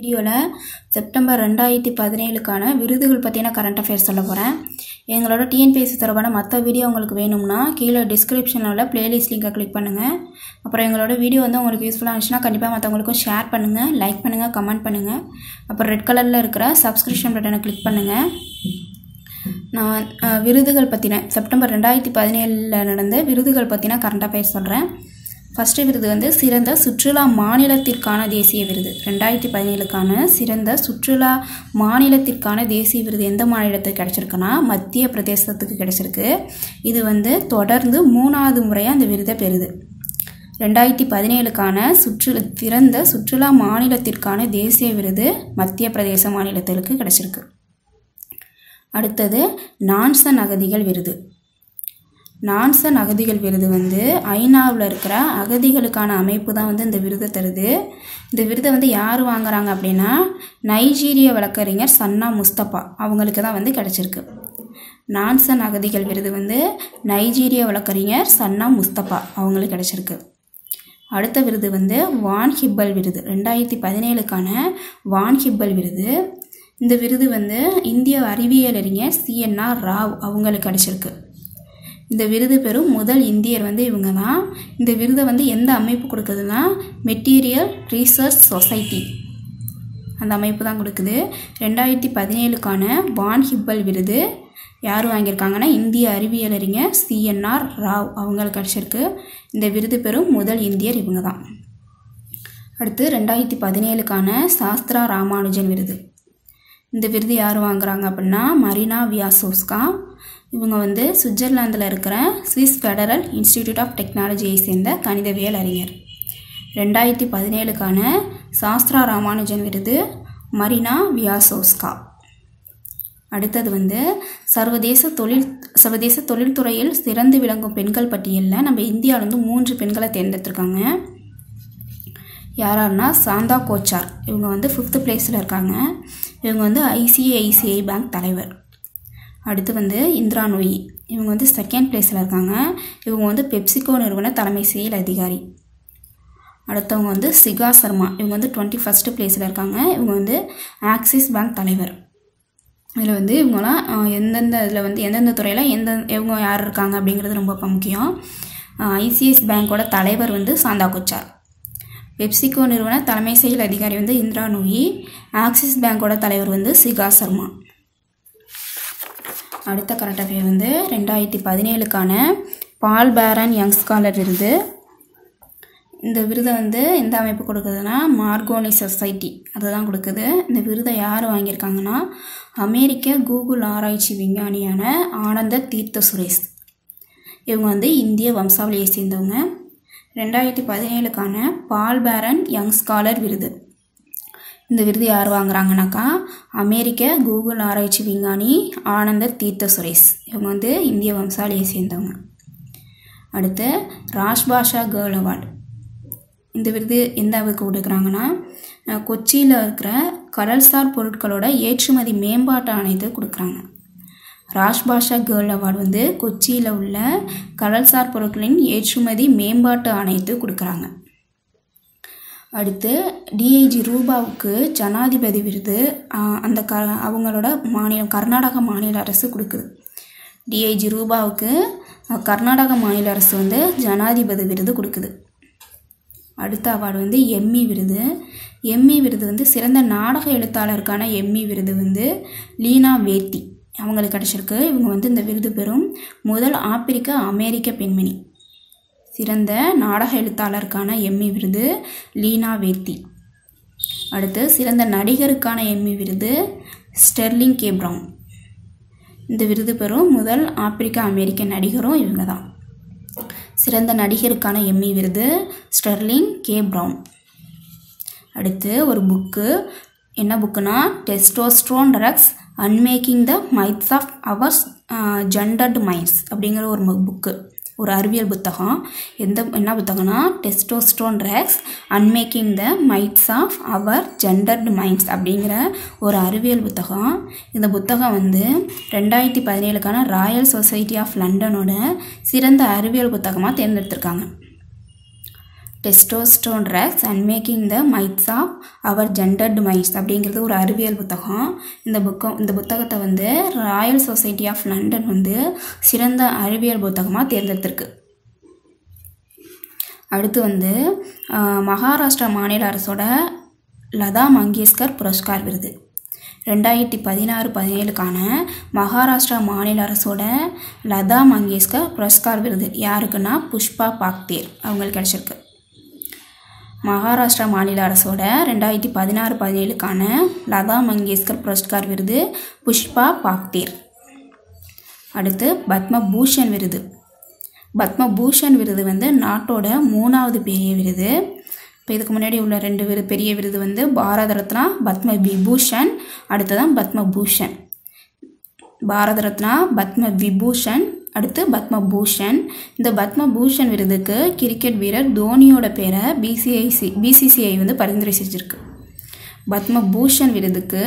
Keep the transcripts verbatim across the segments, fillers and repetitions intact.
வீடியோவில் செப்டம்பர் ரெண்டாயிரத்தி பதினேழுக்கான விருதுகள் பற்றின கரண்ட் அஃபேர்ஸ் சொல்ல போகிறேன். எங்களோட டிஎன்பிஎஸ்சி தொடர்பான மற்ற வீடியோ உங்களுக்கு வேணும்னா கீழே டிஸ்கிரிப்ஷனில் உள்ள பிளேலிஸ்ட் லிங்கை கிளிக் பண்ணுங்கள். அப்புறம் எங்களோட வீடியோ வந்து உங்களுக்கு யூஸ்ஃபுல்லாக இருந்துச்சுன்னா கண்டிப்பாக மற்றவங்களுக்கும் ஷேர் பண்ணுங்கள், லைக் பண்ணுங்கள், கமெண்ட் பண்ணுங்கள். அப்புறம் ரெட் கலரில் இருக்கிற சப்ஸ்கிரிப்ஷன் பட்டனை கிளிக் பண்ணுங்கள். நான் விருதுகள் பற்றின செப்டம்பர் ரெண்டாயிரத்தி பதினேழில் நடந்த விருதுகள் பற்றின கரண்ட் அஃபேர்ஸ் சொல்கிறேன். ஃபஸ்ட்டு விருது வந்து சிறந்த சுற்றுலா மாநிலத்திற்கான தேசிய விருது. ரெண்டாயிரத்தி பதினேழுக்கான சிறந்த சுற்றுலா மாநிலத்திற்கான தேசிய விருது எந்த மாநிலத்துக்கு கிடச்சிருக்குன்னா மத்திய பிரதேசத்துக்கு கிடச்சிருக்கு. இது வந்து தொடர்ந்து மூணாவது முறையாக அந்த விருதை பெறுது. ரெண்டாயிரத்தி பதினேழுக்கான சுற்று சிறந்த சுற்றுலா மாநிலத்திற்கான தேசிய விருது மத்திய பிரதேச மாநிலத்திற்கு கிடச்சிருக்கு. அடுத்தது நான்சன் அகதிகள் விருது. நான்சன் அகதிகள் விருது வந்து ஐநாவில் இருக்கிற அகதிகளுக்கான அமைப்பு தான் வந்து இந்த விருதை தருது. இந்த விருதை வந்து யார் வாங்குறாங்க அப்படின்னா நைஜீரிய வழக்கறிஞர் சன்னா முஸ்தபா அவங்களுக்கு தான் வந்து கிடச்சிருக்கு. நான்சன் அகதிகள் விருது வந்து நைஜீரிய வழக்கறிஞர் சன்னா முஸ்தபா அவங்களுக்கு கிடச்சிருக்கு. அடுத்த விருது வந்து வான் ஹிப்பல் விருது. ரெண்டாயிரத்தி பதினேழுக்கான வான் ஹிப்பல் விருது. இந்த விருது வந்து இந்திய அறிவியலறிஞர் சி என் ஆர் ராவ் அவங்களுக்கு கிடச்சிருக்கு. இந்த விருது பெறும் முதல் இந்தியர் வந்து இவங்க தான். இந்த விருதை வந்து எந்த அமைப்பு கொடுக்குதுன்னா மெட்டீரியல் ரிசர்ச் சொசைட்டி அந்த அமைப்பு தான் கொடுக்குது. ரெண்டாயிரத்தி பதினேழுக்கான வான் ஹிப்பல் விருது யார் வாங்கியிருக்காங்கன்னா இந்திய அறிவியலறிஞர் சி என் ஆர் ராவ் அவங்களுக்கு கிடச்சிருக்கு. இந்த விருது பெறும் முதல் இந்தியர் இவங்க தான். அடுத்து ரெண்டாயிரத்தி பதினேழுக்கான சாஸ்திரா ராமானுஜன் விருது. இந்த விருது யார் வாங்குறாங்க அப்படின்னா மரினா வியாசோஸ்கா. இவங்க வந்து சுவிட்சர்லாந்தில் இருக்கிற சுவிஸ் ஃபெடரல் இன்ஸ்டிடியூட் ஆஃப் டெக்னாலஜியை சேர்ந்த கணிதவியல் அறிஞர். ரெண்டாயிரத்தி பதினேழுக்கான சாஸ்திரா ராமானுஜன் விருது மரினா வியாசோஸ்கா. அடுத்தது வந்து சர்வதேச தொழில் சர்வதேச தொழில்துறையில் சிறந்து விளங்கும் பெண்கள் பட்டியலில் நம்ம இந்தியாவிலேருந்து மூன்று பெண்களை தேர்ந்தெடுத்திருக்காங்க. யாராருன்னா சாந்தா கோச்சார். இவங்க வந்து ஃபிஃப்த்து பிளேஸில் இருக்காங்க. இவங்க வந்து ஐசிஐசிஐ பேங்க் தலைவர். அடுத்து வந்து இந்திரா நூயி. இவங்க வந்து செகண்ட் பிளேஸில் இருக்காங்க. இவங்க வந்து பெப்சிகோ நிறுவன தலைமை செயல் அதிகாரி. அடுத்தவங்க வந்து சிகா சர்மா. இவங்க வந்து டுவெண்ட்டி ஃபஸ்ட்டு பிளேஸில் இருக்காங்க. இவங்க வந்து ஆக்சிஸ் பேங்க் தலைவர். இதில் வந்து இவங்களாம் எந்தெந்த இதில் வந்து எந்தெந்த துறையில் எந்த இவங்க யார் இருக்காங்க அப்படிங்கிறது ரொம்ப முக்கியம். ஐசிஐசிஐ பேங்கோட தலைவர் வந்து சாந்தா கோச்சார். பெப்சிகோ நிறுவன தலைமை செயல் அதிகாரி வந்து இந்திரா நூயி. ஆக்சிஸ் பேங்கோட தலைவர் வந்து சிகா சர்மா. அடுத்த கரண்ட் அஃபேர் வந்து ரெண்டாயிரத்தி பதினேழுக்கான பால் பேரன் யங் ஸ்காலர் விருது. இந்த விருதை வந்து எந்த அமைப்பு கொடுக்குதுன்னா மார்கோனி சொசைட்டி அதுதான் கொடுக்குது. இந்த விருதை யார் வாங்கியிருக்காங்கன்னா அமெரிக்க கூகுள் ஆராய்ச்சி விஞ்ஞானியான ஆனந்த தீர்த்த சுரேஷ். இவங்க வந்து இந்திய வம்சாவளியை சேர்ந்தவங்க. ரெண்டாயிரத்தி பதினேழுக்கான பால் பேரன் யங் ஸ்காலர் விருது. இந்த விருது யார் வாங்குறாங்கனாக்கா அமெரிக்க கூகுள் ஆராய்ச்சி விஞ்ஞானி ஆனந்த தீர்த்த சுரேஷ். இவங்க வந்து இந்திய வம்சாவளியை சேர்ந்தவங்க. அடுத்து ராஜ்பாஷா கேர்ள் அவார்டு. இந்த விருது எந்த அளவுக்கு கொடுக்குறாங்கன்னா கொச்சியில் இருக்கிற கடல்சார் பொருட்களோட ஏற்றுமதி மேம்பாட்டு ஆணையத்தை கொடுக்குறாங்க. ராஜ்பாஷா கேர்ள் அவார்டு வந்து கொச்சியில் உள்ள கடல்சார் பொருட்களின் ஏற்றுமதி மேம்பாட்டு ஆணையத்தை கொடுக்குறாங்க. அடுத்து டிஐஜி ரூபாவுக்கு ஜனாதிபதி விருது அந்த க அவங்களோட மாநிலம் கர்நாடக மாநில அரசு கொடுக்குது. டிஐஜி ரூபாவுக்கு கர்நாடக மாநில அரசு வந்து ஜனாதிபதி விருது கொடுக்குது. அடுத்த அவார்டு வந்து எம்மி விருது. எம்மி விருது வந்து சிறந்த நாடக எழுத்தாளருக்கான எம்மி விருது வந்து லீனா வேத்தி அவங்களுக்கு கிடச்சிருக்கு. இவங்க வந்து இந்த விருது பெறும் முதல் ஆப்பிரிக்க அமெரிக்க பெண்மணி. சிறந்த நாடக எழுத்தாளருக்கான எம்மி விருது லீனா வேத்தி. அடுத்து சிறந்த நடிகருக்கான எம்மி விருது ஸ்டெர்லிங் கே ப்ரவுன். இந்த விருது பெறும் முதல் ஆப்பிரிக்க அமெரிக்க நடிகரும் இவங்க தான். சிறந்த நடிகருக்கான எம்மி விருது ஸ்டெர்லிங் கே ப்ரவுன். அடுத்து ஒரு புக்கு, என்ன புக்குன்னா testosterone rex unmaking the myths of ours gendered minds அப்படிங்கிற ஒரு புக்கு, ஒரு அறிவியல் புத்தகம். எந்த என்ன புத்தகம்னா testosterone rex unmaking the myths of our gendered minds அப்படிங்கிற ஒரு அறிவியல் புத்தகம். இந்த புத்தகம் வந்து ரெண்டாயிரத்தி பதினேழுக்கான ராயல் சொசைட்டி ஆஃப் லண்டனோட சிறந்த அறிவியல் புத்தகமாக தேர்ந்தெடுத்திருக்காங்க. Testosterone Rex and Making the Myths of Our Gendered Minds அப்படிங்கிறது ஒரு அறிவியல் புத்தகம். இந்த புக்கம் இந்த புத்தகத்தை வந்து ராயல் சொசைட்டி ஆஃப் லண்டன் வந்து சிறந்த அறிவியல் புத்தகமாக தேர்ந்தெடுத்திருக்கு. அடுத்து வந்து மகாராஷ்டிரா மாநில அரசோட லதா மங்கேஷ்கர் புரஸ்கார் விருது ரெண்டாயிரத்தி பதினாறு பதினேழுக்கான மகாராஷ்டிரா மாநில அரசோட லதா மங்கேஷ்கர் புரஸ்கார் விருது யாருக்குன்னா புஷ்பா பாக்தேர் அவங்களுக்கு கிடச்சிருக்கு. மகாராஷ்டிரா மாநில அரசோட ரெண்டாயிரத்தி பதினாறு பதினேழுக்கான லதா மங்கேஷ்கர் புரஸ்கார் விருது புஷ்பா பாக்தேர். அடுத்து பத்ம பூஷன் விருது. பத்ம பூஷன் விருது வந்து நாட்டோட மூணாவது பெரிய விருது. இப்போ இதுக்கு முன்னாடி உள்ள ரெண்டு விரு பெரிய விருது வந்து பாரத ரத்னா பத்ம விபூஷன், அடுத்ததான் பத்ம பூஷன். பாரத ரத்னா பத்ம விபூஷன், அடுத்து பத்ம பூஷன். இந்த பத்ம பூஷன் விருதுக்கு கிரிக்கெட் வீரர் தோனியோட பேரை பிசிஐசி பிசிசிஐ வந்து பரிந்துரை செஞ்சிருக்கு. பத்ம பூஷன் விருதுக்கு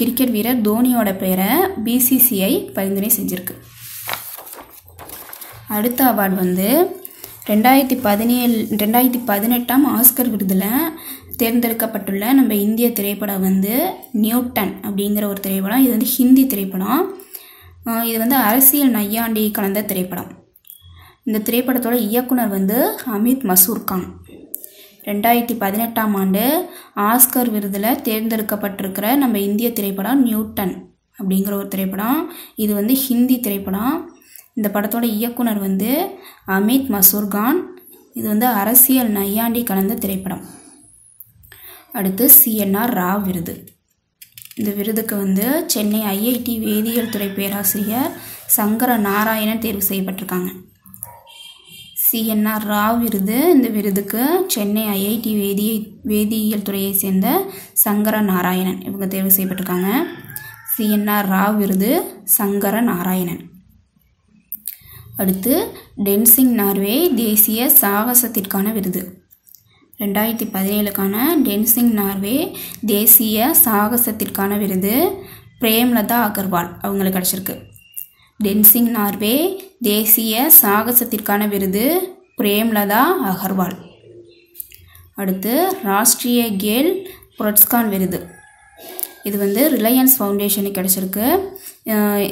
கிரிக்கெட் வீரர் தோனியோட பேரை பிசிசிஐ பரிந்துரை செஞ்சிருக்கு. அடுத்த அவார்டு வந்து ரெண்டாயிரத்தி பதினேழு ரெண்டாயிரத்தி பதினெட்டாம் ஆஸ்கர் விருதில் தேர்ந்தெடுக்கப்பட்டுள்ள நம்ம இந்திய திரைப்படம் வந்து நியூட்டன் அப்படிங்கிற ஒரு திரைப்படம். இது வந்து ஹிந்தி திரைப்படம். இது வந்து அரசியல் நையாண்டி கலந்த திரைப்படம். இந்த திரைப்படத்தோட இயக்குனர் வந்து அமித் மசூர்கான். ரெண்டாயிரத்தி பதினெட்டாம் ஆண்டு ஆஸ்கர் விருதில் தேர்ந்தெடுக்கப்பட்டிருக்கிற நம்ம இந்திய திரைப்படம் நியூட்டன் அப்படிங்கிற ஒரு திரைப்படம். இது வந்து ஹிந்தி திரைப்படம். இந்த படத்தோட இயக்குனர் வந்து அமித் மசூர்கான். இது வந்து அரசியல் நையாண்டி கலந்த திரைப்படம். அடுத்து சி என் ஆர் ராவ் விருது. இந்த விருதுக்கு வந்து சென்னை ஐஐடி வேதியியல் துறை பேராசிரியர் சங்கர நாராயணன் தேர்வு செய்யப்பட்டிருக்காங்க. சி என் ஆர் ராவ் விருது இந்த விருதுக்கு சென்னை ஐஐடி வேதிய வேதியியல் துறையை சேர்ந்த சங்கர நாராயணன் இவங்க தேர்வு செய்யப்பட்டிருக்காங்க. சி என் ஆர் ராவ் விருது சங்கர நாராயணன். அடுத்து டென்சிங் நார்வே தேசிய சாகசத்திற்கான விருது. ரெண்டாயிரத்தி பதினேழுக்கான டென்சிங் நார்வே தேசிய சாகசத்திற்கான விருது பிரேம்லதா அகர்வால் அவங்களுக்கு கிடச்சிருக்கு. டென்சிங் நார்வே தேசிய சாகசத்திற்கான விருது பிரேம்லதா அகர்வால். அடுத்து ராஷ்ட்ரிய கேல் புரட்ஸ்கான் விருது. இது வந்து ரிலையன்ஸ் ஃபவுண்டேஷனுக்கு கிடச்சிருக்கு.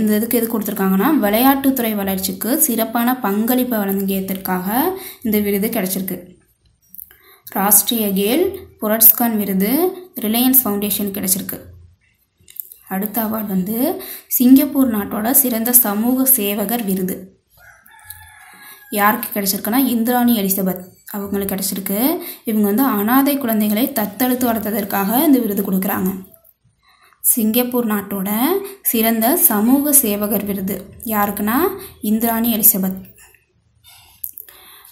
இந்த இதுக்கு எது கொடுத்துருக்காங்கன்னா விளையாட்டுத்துறை வளர்ச்சிக்கு சிறப்பான பங்களிப்பை வழங்கியதற்காக இந்த விருது கிடச்சிருக்கு. ராஷ்ட்ரிய கேல் புரட்ஸ்கான் விருது ரிலையன்ஸ் ஃபவுண்டேஷன் கிடச்சிருக்கு. அடுத்த அவார்டு வந்து சிங்கப்பூர் நாட்டோட சிறந்த சமூக சேவகர் விருது யாருக்கு கிடச்சிருக்குன்னா இந்திராணி எலிசபெத் அவங்களுக்கு கிடச்சிருக்கு. இவங்க வந்து அனாதை குழந்தைகளை தத்தெடுத்து வளர்த்ததற்காக இந்த விருது கொடுக்குறாங்க. சிங்கப்பூர் நாட்டோட சிறந்த சமூக சேவகர் விருது யாருக்குன்னா இந்திராணி எலிசபெத்.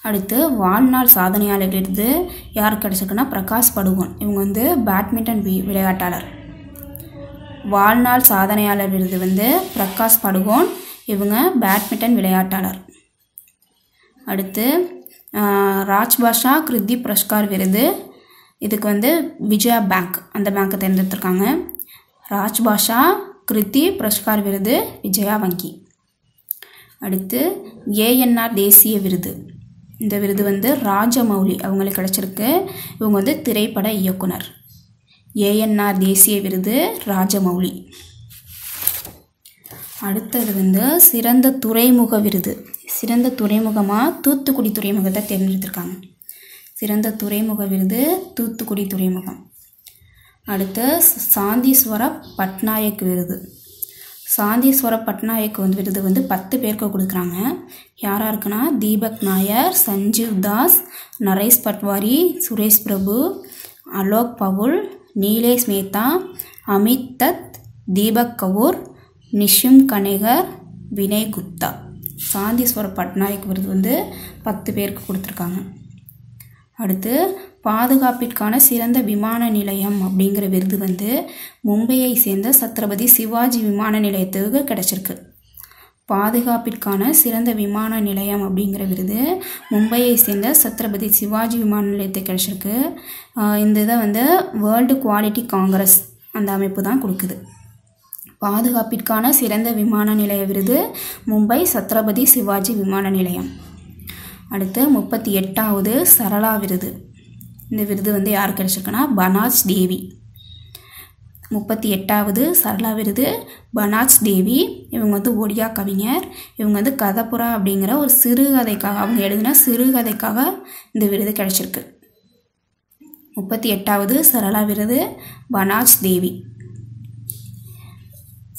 அடுத்து வாழ்நாள் சாதனையாளர் விருது யாருக்கு கிடச்சிருக்குன்னா பிரகாஷ் படுகோன். இவங்க வந்து பேட்மிண்டன் விளையாட்டாளர். வாழ்நாள் சாதனையாளர் விருது வந்து பிரகாஷ் படுகோன். இவங்க பேட்மிண்டன் விளையாட்டாளர். அடுத்து ராஜ்பாஷா கிருதி புரஸ்கார் விருது. இதுக்கு வந்து விஜயா பேங்க் அந்த பேங்க்கை தேர்ந்தெடுத்திருக்காங்க. ராஜ்பாஷா கிருதி புரஸ்கார் விருது விஜயா வங்கி. அடுத்து ஏ என் ஆர் தேசிய விருது. இந்த விருது வந்து ராஜமௌலி அவங்களுக்கு கிடச்சிருக்கு. இவங்க வந்து திரைப்பட இயக்குனர். ஏ என் ஆர் தேசிய விருது ராஜமௌலி. அடுத்தது வந்து சிறந்த துறைமுக விருது. சிறந்த துறைமுகமாக தூத்துக்குடி துறைமுகத்தை தேர்ந்தெடுத்திருக்காங்க. சிறந்த துறைமுக விருது தூத்துக்குடி துறைமுகம். அடுத்து சாந்தீஸ்வர பட்நாயக் விருது. சாந்தீஸ்வர பட்நாயக் வந்து விருது வந்து பத்து பேருக்கு கொடுக்குறாங்க. யாராக இருக்குன்னா தீபக் நாயர், சஞ்சீவ் தாஸ், நரேஷ் பட்வாரி, சுரேஷ் பிரபு, அலோக் பவுல், நீலேஷ் மேத்தா, அமித் தத், தீபக் கவூர், நிஷிம் கனேகர், வினய் குப்தா. சாந்தீஸ்வர பட்நாயக் விருது வந்து பத்து பேருக்கு கொடுத்துருக்காங்க. அடுத்து பாதுகாப்பிற்கான சிறந்த விமான நிலையம் அப்படிங்கிற விருது வந்து மும்பையை சேர்ந்த சத்ரபதி சிவாஜி விமான நிலையத்துக்கு கிடச்சிருக்கு. பாதுகாப்பிற்கான சிறந்த விமான நிலையம் அப்படிங்கிற விருது மும்பையை சேர்ந்த சத்ரபதி சிவாஜி விமான நிலையத்துக்கு கிடச்சிருக்கு. இந்த இதை வந்து வேர்ல்டு குவாலிட்டி காங்கிரஸ் அந்த அமைப்பு தான் கொடுக்குது. பாதுகாப்பிற்கான சிறந்த விமான நிலைய விருது மும்பை சத்ரபதி சிவாஜி விமான நிலையம். அடுத்து முப்பத்தி எட்டாவது சரளா விருது. இந்த விருது வந்து யார் கிடைச்சிருக்குன்னா பனாஜ் தேவி. முப்பத்தி எட்டாவது சரளா விருது பனாஜ் தேவி. இவங்க வந்து ஒடியா கவிஞர். இவங்க வந்து கதபுரா அப்படிங்கிற ஒரு சிறுகதைக்காக அவங்க எழுதின சிறுகதைக்காக இந்த விருது கிடைச்சிருக்கு. முப்பத்தி எட்டாவது சரளா விருது பனாஜ் தேவி.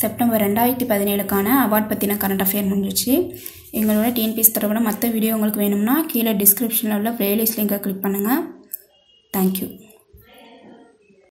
செப்டம்பர் ரெண்டாயிரத்தி பதினேழுக்கான அவார்ட் பற்றின கரண்ட் அஃபேர் முடிஞ்சிச்சு. எங்களோட டிஎன்பிஎஸ்சி தொடர்பான மற்ற வீடியோ உங்களுக்கு வேணும்னா கீழே டிஸ்கிரிப்ஷனில் உள்ள பிளேலிஸ்ட் லிங்கை கிளிக் பண்ணுங்கள். தேங்க்யூ.